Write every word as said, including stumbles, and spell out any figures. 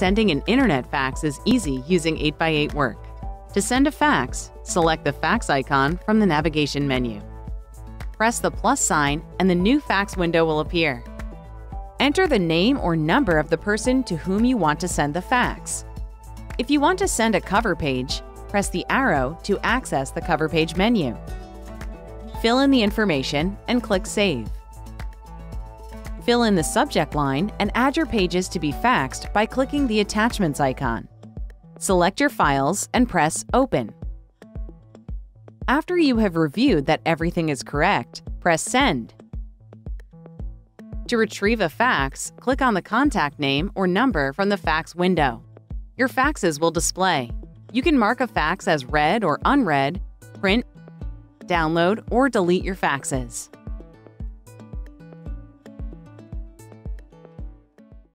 Sending an internet fax is easy using eight by eight Work. To send a fax, select the fax icon from the navigation menu. Press the plus sign and the new fax window will appear. Enter the name or number of the person to whom you want to send the fax. If you want to send a cover page, press the arrow to access the cover page menu. Fill in the information and click Save. Fill in the subject line and add your pages to be faxed by clicking the attachments icon. Select your files and press Open. After you have reviewed that everything is correct, press Send. To retrieve a fax, click on the contact name or number from the fax window. Your faxes will display. You can mark a fax as read or unread, print, download, or delete your faxes.